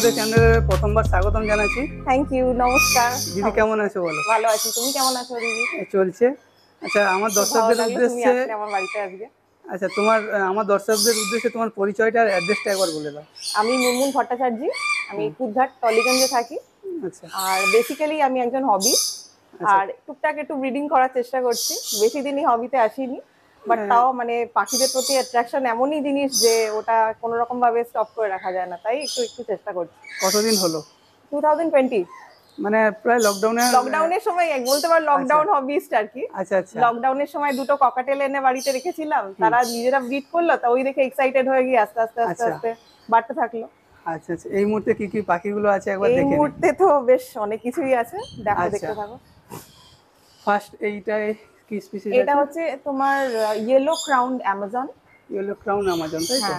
আমাদের চ্যানেলে প্রথমবার স্বাগতম জানাচ্ছি। থ্যাংক ইউ, নমস্কার। দিদি কেমন আছো? বলো। ভালো আছি, তুমি কেমন আছো দিদি? চলছে। আচ্ছা, আমার দর্শকদের উদ্দেশ্যে আমার বাড়িতে আজকে। আচ্ছা, তোমার আমার দর্শকদের উদ্দেশ্যে তোমার পরিচয়টা আর অ্যাড্রেসটা একবার বলে দাও। আমি মুনমুন ভট্টাচার্য, আমি কুদঘাট টলিগঞ্জে থাকি। আচ্ছা, আর বেসিক্যালি আমি একজন হবি আর টুকটাক একটু ব্রিডিং করার চেষ্টা করছি। বেশি দিনই হবিতে আসিনি, বাট তাও মানে পাখিদের প্রতি অ্যাট্রাকশন এমনই জিনিস যে ওটা কোনো রকম ভাবে স্টপ করে রাখা যায় না, তাই একটু একটু চেষ্টা করছি। কতদিন হলো? 2020, মানে প্রায় লকডাউনের সময়, বলতে পারো লকডাউন হবিস্ট আর কি। আচ্ছা আচ্ছা। লকডাউনের সময় দুটো ককাটেল এনে বাড়িতে রেখেছিলাম, তারা নিজেরা ব্রিড করলো, তা ওই দেখে এক্সাইটেড হয়ে গিয়ে আস্তে আস্তে আস্তে আস্তে বাড়তে থাকলো। আচ্ছা আচ্ছা। এই মুহূর্তে কি কি পাখিগুলো আছে একবার দেখে নিই। এই মুহূর্তে তো বেশ অনেক কিছুই আছে, দেখো দেখতে থাকো। ফার্স্ট এইটাই কি স্পিসিস? এটা হচ্ছে তোমার yellow crowned Amazon. Yellow crowned Amazon, তাই তো?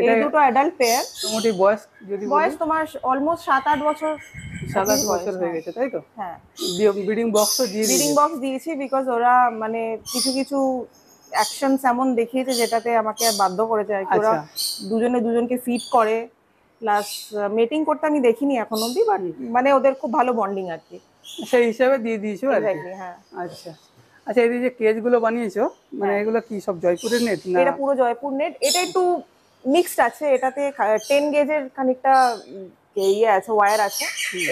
এই দুটো অ্যাডাল্ট পেয়ার। মোটামুটি বয়স যদি বয়স তোমার অলমোস্ট 7-8 বছর, 7-8 বছর হয়ে গেছে, তাই তো? হ্যাঁ, ব্রিডিং বক্স তো দিয়েছি। ব্রিডিং বক্স দিয়েছি বিকজ ওরা মানে কিছু কিছু অ্যাকশন এমন দেখিয়েছে যেটাতে আমাকে বাধ্য করেছে আর কি। ওরা দুজনে দুজনকে ফিড করে, প্লাস মেটিং করতে আমি দেখিনি এখন অবধি, বাট মানে ওদের খুব ভালো বন্ডিং আর কি, সেই হিসাবে দিয়ে দিয়েছো আর কি। হ্যাঁ। আচ্ছা আচ্ছা, এই যে কেজগুলো বানিয়েছো, মানে এগুলো কি সব জয়পুরের নেট? না, এটা পুরো জয়পুর নেট। এটা একটু মিক্সড আছে, এটাতে 10 গেজের খানিকটা ইয়ে আছে, ওয়্যার আছে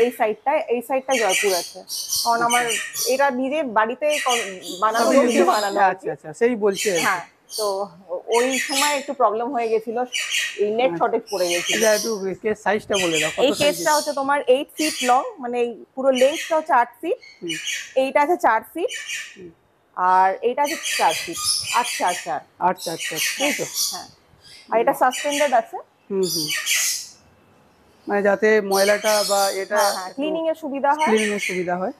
এই সাইডটা, এই সাইডটা জয়পুর আছে, কারণ আমার এটা নিজে বাড়িতে বানানো বানানো। আচ্ছা আচ্ছা, সেই বলছে। হ্যাঁ, তো ওই সময় একটু প্রবলেম হয়ে গেছিল, এই নেট শর্টেজ পড়ে গেছিল। এটা একটু কেস সাইজটা বলে দাও। এই কেসটা হচ্ছে তোমার 8 ফিট লং, মানে পুরো লেন্থটা হচ্ছে 8 ফিট। এইটা আছে 4 ফিট আর এইটা আছে 4 ফিট। আচ্ছা আচ্ছা, 8-4, ঠিক তো? হ্যাঁ। আর এটা সাসপেন্ডেড আছে। হুম হুম, মানে যাতে ময়লাটা বা এটা ক্লিনিং এর সুবিধা হয়, ক্লিনিং এর সুবিধা হয়।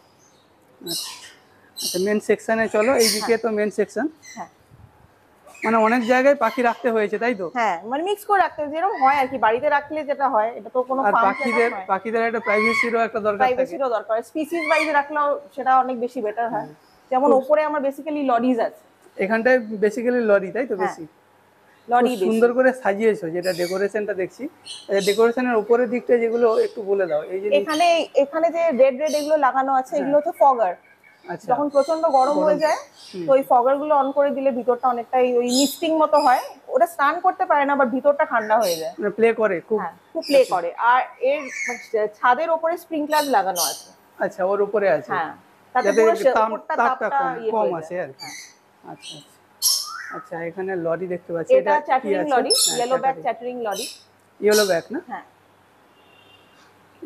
আচ্ছা, মেন সেকশনে চলো। এইদিকে তো মেন সেকশন। হ্যাঁ, মানে অনেক জায়গায় পাখি রাখতে হয়েছে, তাই তো? হ্যাঁ, মানে মিক্স করে রাখতে হয়, যেরকম হয় আর কি, বাড়িতে রাখলে যেটা হয়। এটা তো কোনো ফার্ম, পাখিদের একটা প্রাইভেসিরও একটা দরকার থাকে, প্রাইভেসিরও দরকার। স্পিসিস ওয়াইজ রাখলেও সেটা অনেক বেশি বেটার হয়। যেমন উপরে আমার বেসিক্যালি লরিজ আছে, এখানটায় বেসিক্যালি লরি, তাই তো? বেশি লরি। সুন্দর করে সাজিয়েছো, যেটা ডেকোরেশনটা দেখছি। এই ডেকোরেশনের উপরের দিকটা যেগুলো একটু বলে দাও। এই যে এখানে এখানে যে রেড রেড এগুলো লাগানো আছে, এগুলো তো ফগার। আচ্ছা, যখন প্রচন্ড গরম হয়ে যায় তো ওই ফগার গুলো অন করে দিলে ভিতরটা অনেকটাই ওই মিস্টিং মতো হয়। ওটা স্নান করতে পারে না, বাট ভিতরটা ঠান্ডা হয়ে যায়, মানে প্লে করে, খুব প্লে করে। আর এর ছাদের উপরে স্প্রিংক্লার লাগানো আছে। আচ্ছা, ওর উপরে আছে। হ্যাঁ, তাতে পুরো তাপটা কম আছে আর কি। আচ্ছা আচ্ছা, এখানে লরি দেখতে পাচ্ছি। এটা chattering lory, yellow back chattering lory. Yellow back, না? হ্যাঁ।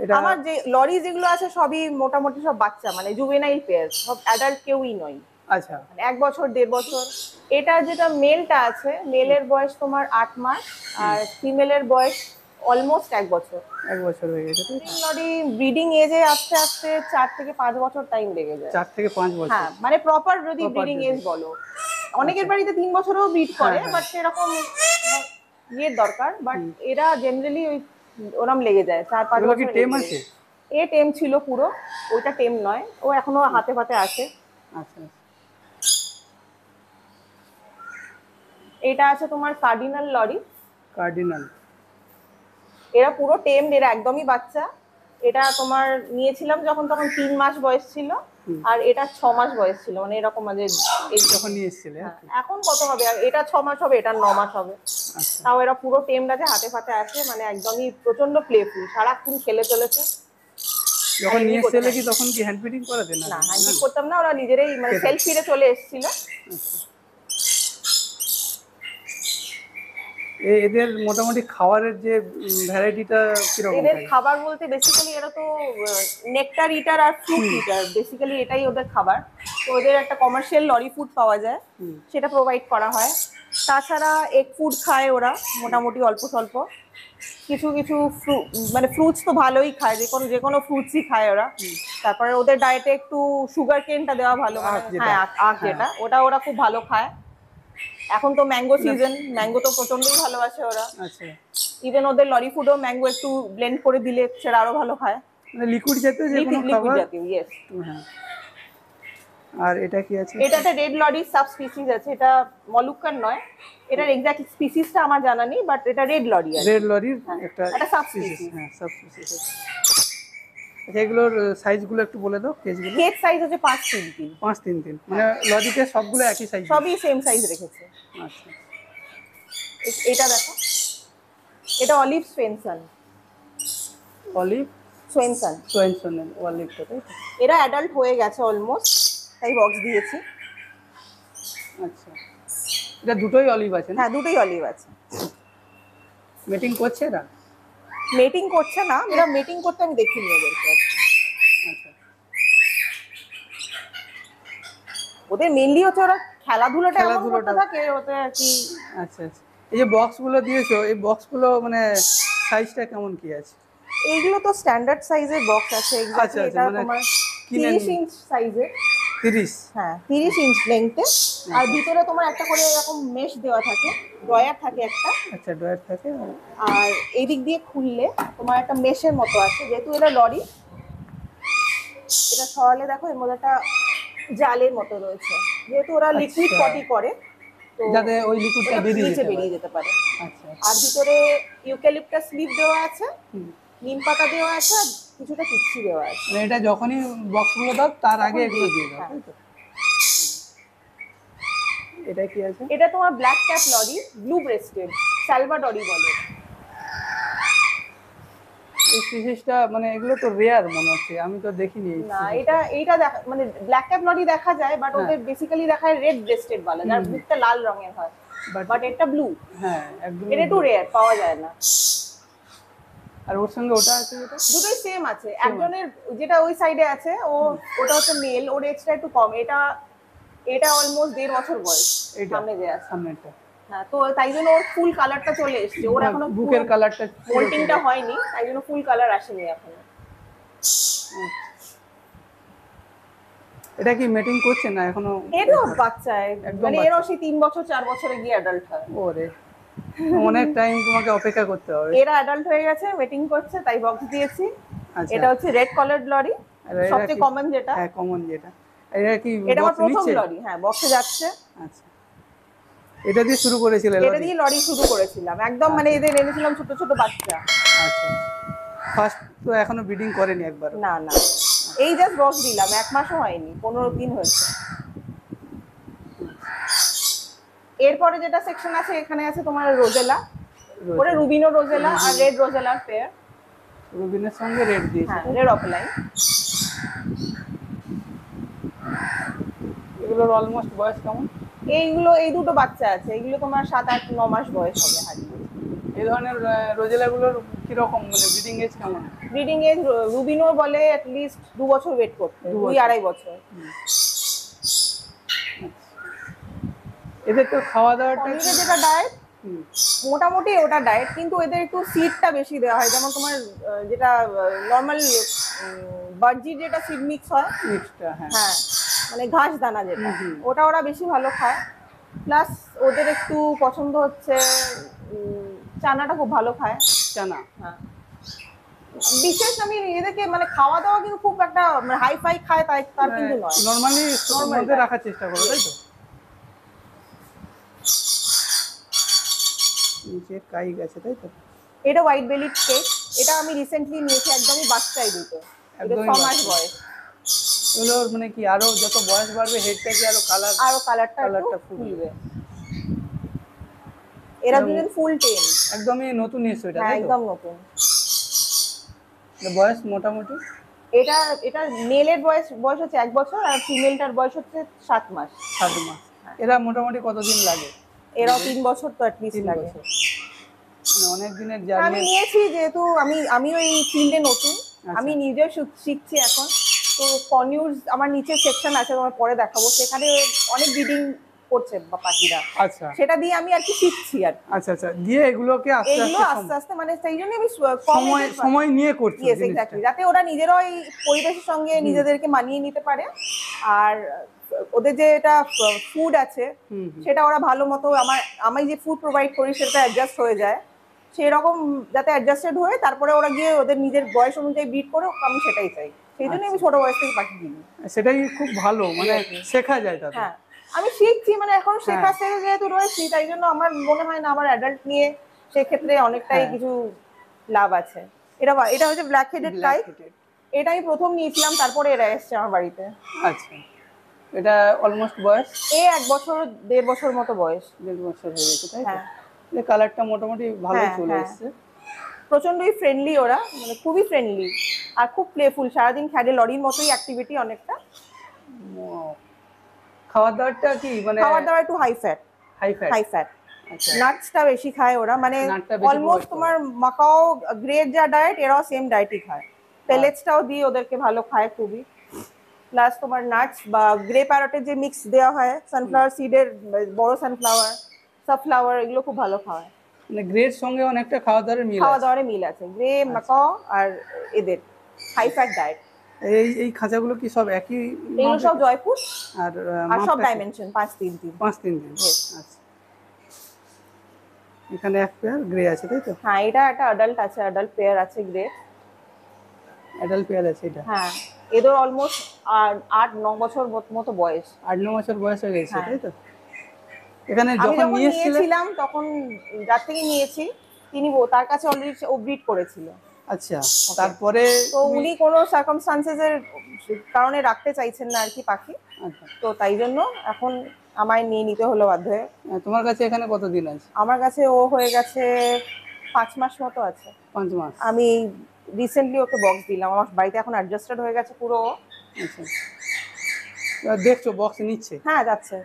এটা আমার যে লরি যেগুলো আছে সবই মোটামুটি সব বাচ্চা, মানে জুভেনাইল পেয়ার, সব অ্যাডাল্ট কেউই নয়। আচ্ছা, মানে 1 বছর 1.5 বছর। এটা যেটা মেলটা আছে, মেলের বয়স তোমার 8 মাস আর ফিমেলের বয়স অলমোস্ট 1 বছর। 1 বছর হয়ে গেছে। লরি ব্রিডিং এজে আস্তে আস্তে 4 থেকে 5 বছর টাইম লেগে যায়। 4 থেকে 5 বছর, হ্যাঁ, মানে প্রপার যদি ব্রিডিং এজ বলো। অনেকের বাড়িতে 3 বছরও ব্রিড করে, বাট সেরকম ইয়ে দরকার, বাট এরা জেনারেলি ওই ওরম লেগে যায় 4-5 বছর। টেম আছে? এ টেম ছিল পুরো, ওইটা টেম নয়, ও এখনো হাতে হাতে আছে। আচ্ছা। এটা আছে তোমার কার্ডিনাল লরি। কার্ডিনাল, এরা পুরো টেম, এরা একদমই বাচ্চা। এটা তোমার নিয়েছিলাম যখন, তখন 3 মাস বয়স ছিল, আর এটা 6 মাস বয়স ছিল, মানে এরকম। মানে এই যখন নিয়েছিলে, এখন কত হবে? এটা 6 মাস হবে, এটা 9 মাস হবে। তাও এরা পুরো টেমটাতে হাতে ফাতে আছে, মানে একদমই প্রচন্ড প্লেফুল, সারাক্ষণ খেলে চলেছে। যখন নিয়েছিলে কি তখন কি হ্যান্ড ফিডিং করাতে? না, হ্যান্ড ফিড করতাম না, ওরা নিজেরাই মানে সেলফ ফিডে চলে এসেছিল। এদের মোটামুটি খাবারের যে ভ্যারাইটিটা কি রকম? এদের খাবার বলতে বেসিক্যালি এরা তো নেকটার ইটার আর ফ্রুট ইটার, বেসিক্যালি এটাই ওদের খাবার। তো ওদের একটা কমার্শিয়াল লরি ফুড পাওয়া যায়, সেটা প্রোভাইড করা হয়। তাছাড়া এগ ফুড খায় ওরা মোটামুটি অল্প স্বল্প, কিছু কিছু মানে ফ্রুটস তো ভালোই খায়, যে কোনো ফ্রুটসই খায় ওরা। তারপরে ওদের ডায়েটে একটু সুগার কেনটা দেওয়া ভালো, হ্যাঁ, আখ, যেটা ওটা ওরা খুব ভালো খায়। এখন তো ম্যাঙ্গো সিজন, ম্যাঙ্গো তো প্রচন্ডই ভালোবাসে ওরা। আচ্ছা, ইভেন ওদের লরি ফুডও ম্যাঙ্গো একটু ব্লেন্ড করে দিলে সেটা আরো ভালো খায়, মানে লিকুইড জাতীয় যে কোনো খাবার। লিকুইড জাতীয়, ইয়েস। আর এটা কি আছে? এটাতে রেড লরি সাব স্পিসিস আছে, এটা মলুক্কান নয়, এটার এক্সাক্ট স্পিসিসটা আমার জানা নেই, বাট এটা রেড লরি আছে, রেড লরির একটা সাব স্পিসিস। হ্যাঁ, সাব স্পিসিস। আচ্ছা, এগুলোর সাইজগুলো একটু বলে দাও। কেজগুলো কেজ সাইজ আছে 533, মানে লরিতে সবগুলো একই সাইজ, সবই সেম সাইজ রেখেছে। আচ্ছা, এটা দেখো, এটা অলিভ সোয়েনসন, অলিভ সোয়েনসন, সোয়েনসন অলিভটা, তাই তো? এরা অ্যাডাল্ট হয়ে গেছে অলমোস্ট, তাই বক্স দিয়েছি। আচ্ছা, এটা দুটোই অলিভ আছে? হ্যাঁ, দুটোই অলিভ আছে। মেটিং করছে না? মেটিং করছে না, এরা মেটিং করতে আমি দেখিনি ওদেরকে। আচ্ছা, ওদের মেইনলি হচ্ছে ওরা খেলাধুলাটা থাকে ওতে কি। আচ্ছা আচ্ছা, এই যে বক্সগুলো দিয়েছো, এই বক্সগুলো মানে সাইজটা কেমন কি আছে? এইগুলো তো স্ট্যান্ডার্ড সাইজের বক্স আছে। আচ্ছা আচ্ছা, মানে 30 ইঞ্চ সাইজের, 30? হ্যাঁ, 30 ইঞ্চ লেন্থে, আর ভিতরে তোমার একটা করে এরকম মেশ দেওয়া থাকে, ড্রয়ার থাকে একটা। আচ্ছা, ড্রয়ার থাকে। আর এই দিক দিয়ে খুললে তোমার একটা মেশের মতো আছে, যেহেতু এটা লরি, এটা সরালে দেখো এর মধ্যে একটা জালের মতো রয়েছে, যেহেতু ওরা লিকুইড পটি করে তো যাতে ওই লিকুইডটা বেরিয়ে যেতে পারে। আচ্ছা, আর ভিতরে ইউক্যালিপটাস লিফ দেওয়া আছে, নিম পাতা দেওয়া আছে, আর কিছুটা কিচ্ছি দেওয়া আছে। মানে এটা যখনই বক্সগুলো দাও তার আগে এগুলো দিয়ে দাও, তাই তো? এটা কি আছে? এটা তোমার black cap lory, blue breasted Salvadori বলে। এই স্পিসিসটা মানে এগুলো তো রেয়ার মনে হচ্ছে, আমি তো দেখিনি না। এটা মানে ব্ল্যাক ক্যাপ লরি দেখা যায়, বাট ওদের বেসিক্যালি দেখা যায় রেড ব্রেস্টেড বলে, যার মুখটা লাল রঙের হয়, বাট এটা ব্লু। হ্যাঁ, একদম, এটা তো রেয়ার, পাওয়া যায় না। আর ওর সঙ্গে ওটা আছে, যেটা দুটোই সেম আছে। একজনের যেটা ওই সাইডে আছে, ওটা হচ্ছে মেল, ওর এজটা একটু কম। এটা অলমোস্ট 1.5 বছর বয়স, সামনে যে আছে সামনেটা। হ্যাঁ, তো তাই জন্য ওর ফুল কালারটা চলে এসেছে, ওর এখনো বুকের কালারটা ফোল্ডিংটা হয়নি, তাই জন্য ফুল কালার আসেনি এখনো। এটা কি মেটিং করছে না এখনো? এটা বাচ্চা, মানে এর ওই 3 বছর 4 বছরে গিয়ে অ্যাডাল্ট হয়। ওরে, অনেক টাইম তোমাকে অপেক্ষা করতে হবে। এরা অ্যাডাল্ট হয়ে গেছে, মিটিং করছে, তাই বক্স দিয়েছি। আচ্ছা, এটা হচ্ছে রেড কলারড লরি, সবচেয়ে কমন যেটা। হ্যাঁ, কমন যেটা। এটা কি বক্সে নিচে লরি? হ্যাঁ, বক্সে যাচ্ছে। আচ্ছা, এটা দিয়ে শুরু করেছিলাম, এটা দিয়ে লরি শুরু করেছিলাম একদম, মানে এদের এনেছিলাম ছোট ছোট বাচ্চা। আচ্ছা, ফার্স্ট তো এখনো ব্রিডিং করেনি একবার? না না, এই জাস্ট বক্স দিলাম, এক মাসও হয়নি, 15 দিন হয়েছে। এরপরে যেটা সেকশন আছে, এখানে আছে তোমার রোজেলা, ওরে রুবিনো রোজেলা আর রেড রোজেলার পেয়ার, রুবিনের সঙ্গে রেড দিয়েছে। হ্যাঁ, রেড অফলাইন। এগুলোর অলমোস্ট বয়স কেমন? এইগুলো, এই দুটো বাচ্চা আছে, এগুলো তোমার 7-8-9 মাস বয়স হবে হারিয়ে। এই ধরনের রোজেলাগুলোর কি রকম মানে ব্রিডিং এজ কেমন? ব্রিডিং এজ রুবিনো বলে অ্যাট লিস্ট 2 বছর ওয়েট করতে, 2-2.5 বছর। এদের তো খাওয়া দাওয়াটা যেটা ডায়েট মোটামুটি ওটা ডায়েট, কিন্তু এদের একটু সিডটা বেশি দেওয়া হয়, যেমন তোমার যেটা নর্মাল বার্জি যেটা সিড মিক্স হয় মিক্সটা। হ্যাঁ, মানে ঘাস দানা যেটা, ওটা ওরা বেশি ভালো খায়। প্লাস ওদের একটু পছন্দ হচ্ছে চানাটা, খুব ভালো খায় চানা। হ্যাঁ, বিশেষ আমি এদেরকে মানে খাওয়া দাওয়া কিন্তু খুব একটা হাই ফাই খায় তাই তার কিন্তু নয়, নর্মালি নর্মালতে রাখার চেষ্টা করো, তাই তো? নিচে কাই গেছে, তাই তো? এটা হোয়াইট-বেলিড কেক, এটা আমি রিসেন্টলি নিয়েছি, একদমই বাচ্চাই দুটো, এটা 6 মাস বয়স। এগুলো মানে কি আরো যত বয়স বাড়বে হেডটা কি আরো কালারটা ফুলবে। এরা দুজন ফুল টেন, একদমই নতুন এসে এটা, তাই তো? একদম নতুন। এর বয়স মোটামুটি এটা মেলের বয়স হচ্ছে 1 বছর, আর ফিমেলটার বয়স হচ্ছে 7 মাস। 7 মাস। এরা মোটামুটি কতদিন লাগে? এরা 3 বছর তো অ্যাট লিস্ট লাগে, মানে অনেক দিনের জার্নি। আমি নিয়েছি যেহেতু আমি ওই ফিল্ডে নতুন, আমি নিজে শিখছি এখন, তো ফনিউজ আমার নিচে সেকশন আছে, তোমার পরে দেখাবো, সেখানে অনেক ব্রিডিং করছে পাখিরা। আচ্ছা, সেটা দিয়ে আমি আর কি শিখছি আর। আচ্ছা আচ্ছা, দিয়ে এগুলোকে আস্তে আস্তে মানে সেইজন্য আমি সময় নিয়ে করছি, যাতে ওরা নিজেরা ওই পরিবেশের সঙ্গে নিজেদেরকে মানিয়ে নিতে পারে। আর ওদের যে এটা ফুড আছে সেটা ওরা ভালো মতো আমি যে ফুড প্রোভাইড করি সেটা অ্যাডজাস্ট হয়ে যায়, সেই রকম যাতে অ্যাডজাস্টেড হয়ে তারপরে ওরা গিয়ে ওদের নিজের বয়স অনুযায়ী ব্রিড করে, আমি সেটাই চাই। এইজন্য আমি ছোট বয়স থেকে পাখি কিনি। সেটাই খুব ভালো, মানে শেখা যায় তাতে। হ্যাঁ আমি শিখছি, মানে এখন শেখা শেখা যেহেতু রয়েছি তাই জন্য আমার মনে হয় না আমার অ্যাডাল্ট নিয়ে সেক্ষেত্রে অনেকটাই কিছু লাভ আছে। এটা এটা হচ্ছে ব্ল্যাক হেডেড কাইট, এটা আমি প্রথম নিয়েছিলাম, তারপরে এরা এসছে আমার বাড়িতে। আচ্ছা এটা অলমোস্ট বয়স এই 1 বছর 1.5 বছর মতো বয়স, 1.5 বছর হয়ে গেছে তাই না? এই কালারটা মোটামুটি ভালো চলে আসছে, প্রচন্ডই ফ্রেন্ডলি ওরা, মানে খুবই ফ্রেন্ডলি আর খুব প্লেফুল, সারাদিন খেলে লরির মতোই অ্যাক্টিভিটি অনেকটা। খাওয়া দাওয়াটা কি মানে খাওয়া দাওয়া একটু হাই ফ্যাট, আচ্ছা নাটসটা বেশি খায় ওরা, মানে অলমোস্ট তোমার মাকাও গ্রেড যা ডায়েট এরাও সেম ডায়েটই খায়, পেলেটসটাও দিয়ে ওদেরকে ভালো খায় খুবই, প্লাস তোমার নাটস বা গ্রে প্যারটের যে মিক্স দেওয়া হয় সানফ্লাওয়ার সিডের, বড় সানফ্লাওয়ার সাফ্লাওয়ার এগুলো খুব ভালো খাওয়ায়, মানে গ্রেড সঙ্গে অনেকটা খাওয়া দাওয়ারে মিল আছে, গ্রে মাকাও আর এদের হাই ফ্যাট ডায়েট। এই এই খাঁচাগুলো কি সব একই? এগুলো সব জয়পুর আর সব ডাইমেনশন 5-3-3। আচ্ছা এখানে এক পেয়ার গ্রে আছে তাই তো? হ্যাঁ এটা একটা অ্যাডাল্ট আছে, অ্যাডাল্ট পেয়ার আছে গ্রে, অ্যাডাল্ট পেয়ার আছে এটা। হ্যাঁ এদের অলমোস্ট 8-9 বছর মতো বয়স, 8-9 বছর বয়স হয়ে গেছে তাই তো? এখানে যখন নিয়েছিলাম তখন যার থেকে নিয়েছি তিনি তার কাছে অলরেডি ও ব্রিড করেছিল। আচ্ছা তারপরে তো উনি কোন সার্কামস্ট্যান্সেস এর কারণে রাখতে চাইছেন না আর কি পাখি, তো তাই জন্য এখন আমায় নিয়ে নিতে হলো বাধ্য হয়ে। তোমার কাছে এখানে কতদিন আছে? আমার কাছে ও হয়ে গেছে 5 মাস মতো আছে। 5 মাস আমি রিসেন্টলি ওকে বক্স দিলাম, আমার বাড়িতে এখন অ্যাডজাস্টেড হয়ে গেছে পুরো। আচ্ছা দেখছো বক্স নিচ্ছে? হ্যাঁ যাচ্ছে,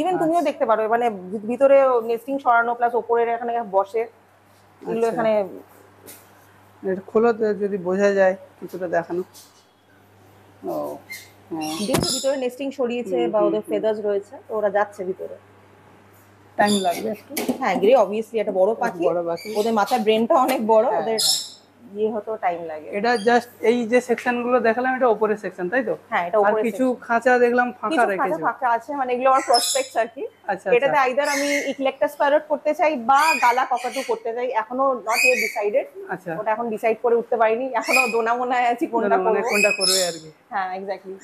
ইভেন তুমিও দেখতে পারো, মানে ভিতরে নেস্টিং সরানো প্লাস উপরের এখানে বসে এগুলো এখানে খোলা যদি বোঝা যায় কিছুটা দেখানো। ও হ্যাঁ দেখো ভিতরে নেস্টিং সরিয়েছে বা ওদের ফেদার্স রয়েছে, তো ওরা যাচ্ছে ভিতরে। টাইম লাগবে একটু। হ্যাঁ গ্রে অবভিয়াসলি একটা বড় পাখি ওদের মাথার ব্রেনটা অনেক বড়, ওদের ইয়ে হতো টাইম লাগে। এটা জাস্ট এই যে সেকশনগুলো দেখালাম এটা উপরের সেকশন তাই তো? হ্যাঁ এটা উপরের সেকশন। আর কিছু খাঁচা দেখলাম ফাঁকা রেখেছে, কিছু ফাঁকা আছে, মানে এগুলো আমার প্রসপেক্টস আর কি। আচ্ছা এটাতে আইদার আমি ইকলেক্টাস প্যারট করতে চাই বা গালা ককাটু করতে চাই, এখনো নট ইয়েট ডিসাইডেড। আচ্ছা ওটা এখন ডিসাইড করে উঠতে পারিনি, এখনো দোনামোনায় আছি কোনটা করব আর কি। হ্যাঁ এক্স্যাক্টলি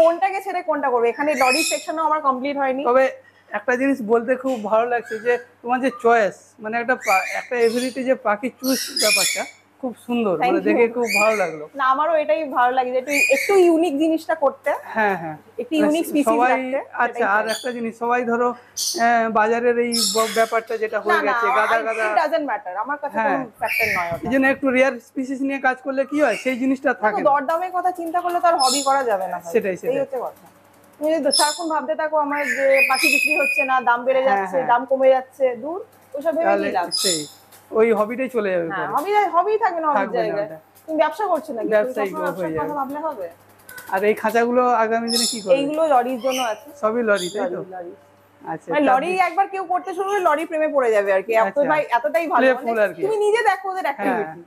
কোনটাকে ছেড়ে কোনটা করব। এখানে লরি সেকশনও আমার কমপ্লিট হয়নি। তবে একটা জিনিস বলতে খুব ভালো লাগছে যে তোমার যে চয়েস, মানে একটা এবিলিটি যে পাখি চুজ ব্যাপারটা খুব সুন্দর, মানে দেখে খুব ভালো লাগলো। না আমারও এটাই ভালো লাগে যে একটু ইউনিক জিনিসটা করতে। হ্যাঁ হ্যাঁ একটু ইউনিক স্পিসিস রাখতে। আচ্ছা আর একটা জিনিস, সবাই ধরো বাজারের এই ব্যাপারটা যেটা হয়ে গেছে গাদা ইট ডাজন্ট ম্যাটার, আমার কাছে কোনো ফ্যাক্টর নয় ওটা। এজন্য একটু রিয়ার স্পিসিস নিয়ে কাজ করলে কি হয় সেই জিনিসটা থাকে। তো দরদামের কথা চিন্তা করলে তো আর হবি করা যাবে না, সেটাই হচ্ছে কথা। তুমি যদি সারাক্ষণ ভাবতে থাকো আমার যে পাখি বিক্রি হচ্ছে না, দাম বেড়ে যাচ্ছে, দাম কমে যাচ্ছে, দূর ওসব ভেবে কি লাভ? ওই হবিটাই চলে যাবে। হ্যাঁ হবিই থাকবে না হবির জায়গায়। তুমি ব্যবসা করছো নাকি? ব্যবসাই হয়ে যাবে, ভাবলে হবে। আর এই খাঁচাগুলো আগামী দিনে কি করবে? এইগুলো লরির জন্য আছে, সবই লরি তাই তো? আচ্ছা মানে লরি একবার কেউ করতে শুরু করলে লরি প্রেমে পড়ে যাবে আর কি। এত ভাই এতটাই ভালো, তুমি নিজে দেখো ওদের অ্যাক্টিভিটি।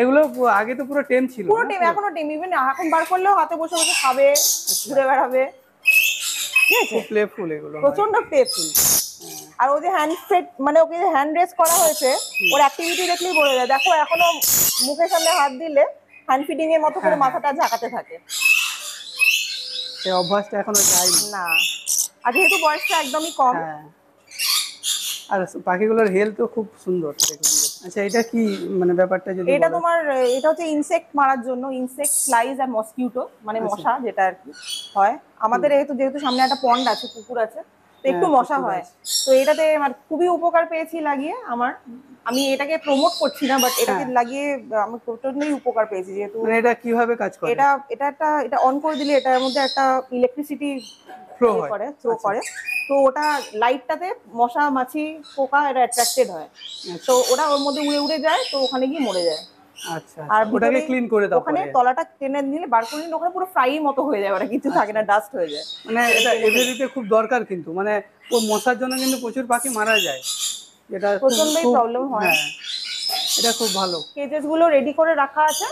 এগুলো আগে তো পুরো টেম ছিল, পুরো টেম, এখনো টেম। ইভেন এখন বার করলেও হাতে বসে বসে খাবে, ঘুরে বেড়াবে, খুব প্লেফুল এগুলো, প্রচন্ড প্লেফুল। আর ওই যে হ্যান্ড ফিট, মানে ওকে যে হ্যান্ড রেস করা হয়েছে ওর অ্যাক্টিভিটি দেখলেই বোঝা যায়। দেখো এখনো মুখের সামনে হাত দিলে হ্যান্ড ফিটিং এর মতো করে মাথাটা ঝাঁকাতে থাকে, এই অভ্যাসটা এখনো যায় না। আর যেহেতু বয়সটা একদমই কম, আর পাখিগুলোর হেলথও খুব সুন্দর দেখলাম। আচ্ছা এটা কি মানে ব্যাপারটা? যদি এটা তোমার এটা হচ্ছে ইনসেক্ট মারার জন্য, ইনসেক্ট, ফ্লাইজ আর মসকিউটো, মানে মশা যেটা আর কি হয়। আমাদের যেহেতু সামনে একটা পন্ড আছে, পুকুর আছে, একটু মশা হয়, তো এটাতে আমার খুবই উপকার পেয়েছি লাগিয়ে। আমি এটাকে প্রমোট করছি না, বাট এটাকে লাগিয়ে আমি টোটালি উপকার পেয়েছি। যেহেতু এটা কিভাবে কাজ করে, এটা অন করে দিলে এটার মধ্যে একটা ইলেকট্রিসিটি ফ্লো করে, তো ওটা লাইটটাতে মশা, মাছি, পোকা এরা অ্যাট্রাক্টেড হয়, তো ওরা ওর মধ্যে উড়ে উড়ে যায়, তো ওখানে গিয়ে মরে যায়। আচ্ছা আর ওটাকে ক্লিন করে দাও, ওখানে তলাটা টেনে নিলে বার করে নিলে ওখানে পুরো ফ্রাই মতো হয়ে যায়, ওটা কিছু থাকে না, ডাস্ট হয়ে যায়। মানে এটা এভরিতে খুব দরকার, কিন্তু মানে ওই মশার জন্য কিন্তু প্রচুর পাখি মারা যায়, এটা প্রচন্ডই প্রবলেম হয়। এটা খুব ভালো, কেজেস গুলো রেডি করে রাখা আছে।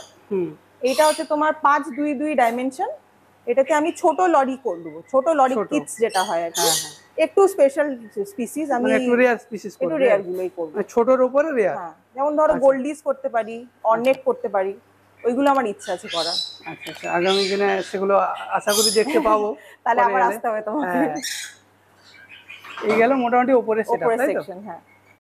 এটা হচ্ছে তোমার 5-2-2 ডাইমেনশন, এটাকে আমি ছোট লরি করে দেব, ছোট লরি কিডস যেটা হয় আর কি। একটু স্পেশাল স্পিসিস, আমি একটু রেয়ার স্পিসিস করব, একটু রেয়ার গুলোই করব, ছোটর উপরে রেয়ার। হ্যাঁ যেমন ধরো গোল্ডিস করতে পারি, অর্নেট করতে পারি, ওইগুলো আমার ইচ্ছা আছে করার। আচ্ছা আচ্ছা, আগামী দিনে সেগুলো আশা করি দেখতে পাবো, তাহলে আবার আসতে হবে তোমাকে। এই গেল মোটামুটি উপরের সেকশন। হ্যাঁ